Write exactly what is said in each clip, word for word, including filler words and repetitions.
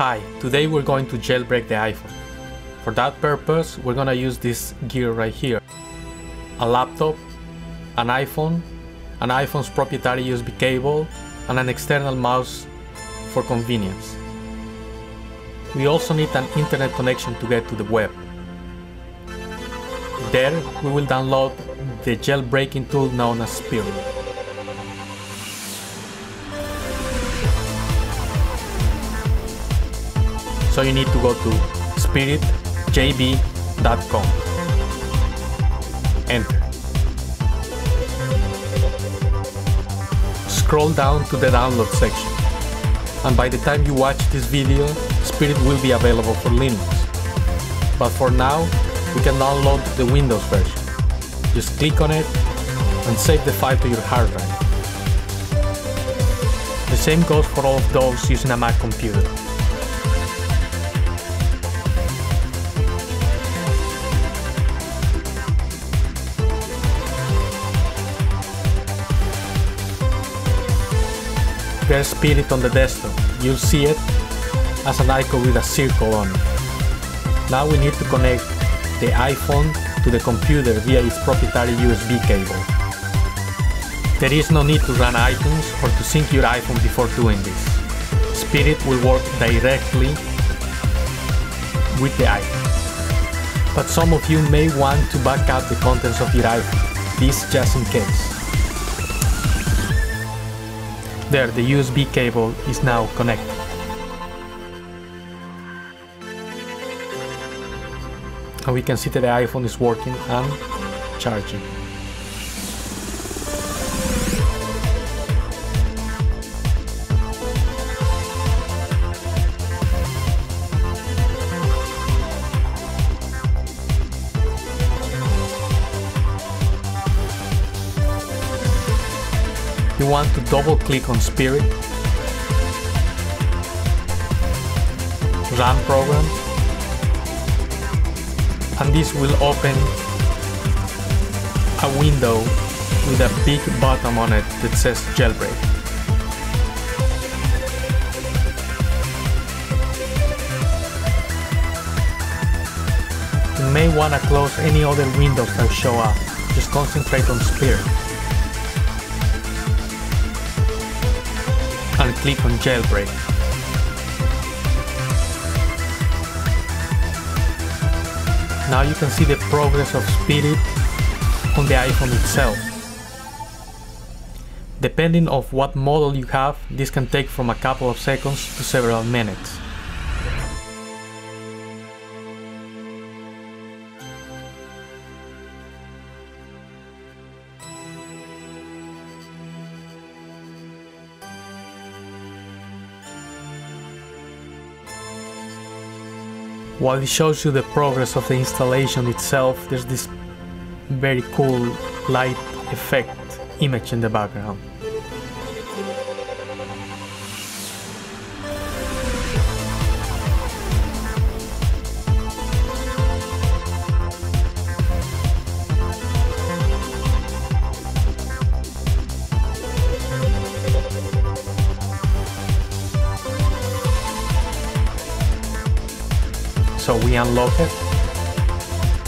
Hi, today we're going to jailbreak the iPhone. For that purpose, we're gonna use this gear right here. A laptop, an iPhone, an iPhone's proprietary U S B cable, and an external mouse for convenience. We also need an internet connection to get to the web. There, we will download the jailbreaking tool known as Spirit. So you need to go to spirit j b dot com. Enter. Scroll down to the download section. And by the time you watch this video, Spirit will be available for Linux. But for now, we can download the Windows version. Just click on it and save the file to your hard drive. The same goes for all of those using a Mac computer. There's Spirit on the desktop. You'll see it as an icon with a circle on it. Now we need to connect the iPhone to the computer via its proprietary U S B cable. There is no need to run iTunes or to sync your iPhone before doing this. Spirit will work directly with the iPhone. But some of you may want to back up the contents of your iPhone, this just in case. There, the U S B cable is now connected. And we can see that the iPhone is working and charging. You want to double click on Spirit, run program, and this will open a window with a big button on it that says jailbreak. You may want to close any other windows that show up, just concentrate on Spirit. And click on jailbreak. Now you can see the progress of Spirit on the iPhone itself. Depending on what model you have, this can take from a couple of seconds to several minutes. While it shows you the progress of the installation itself, there's this very cool light effect image in the background. So we unlock it,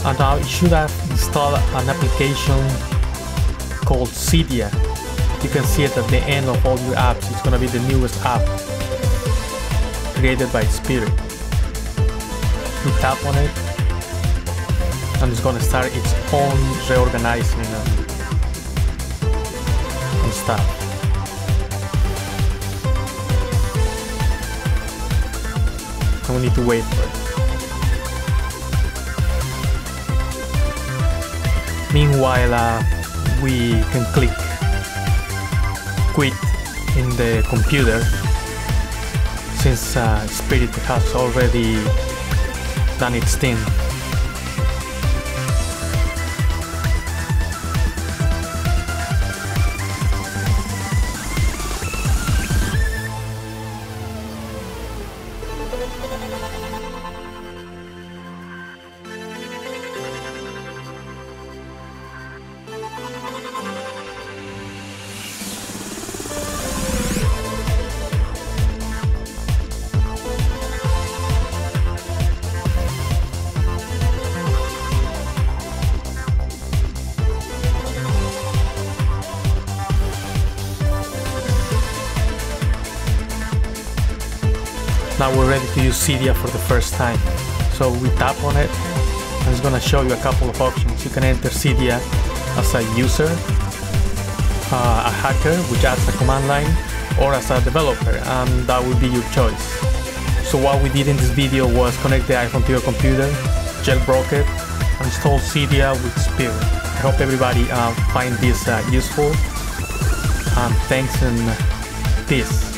and now you should have installed an application called Cydia. You can see it at the end of all your apps. It's gonna be the newest app created by Spirit. You tap on it, and it's gonna start its own reorganizing and stuff. And we need to wait for it. Meanwhile, uh, we can click quit in the computer, since uh, Spirit has already done its thing. now we're ready to use Cydia for the first time. So we tap on it, and it's going to show you a couple of options. You can enter Cydia as a user, uh, a hacker, which adds a command line, or as a developer, and that would be your choice. So what we did in this video was connect the iPhone to your computer, jailbroke it, and install Cydia with Spirit. I hope everybody uh, find this uh, useful. Um, thanks and peace.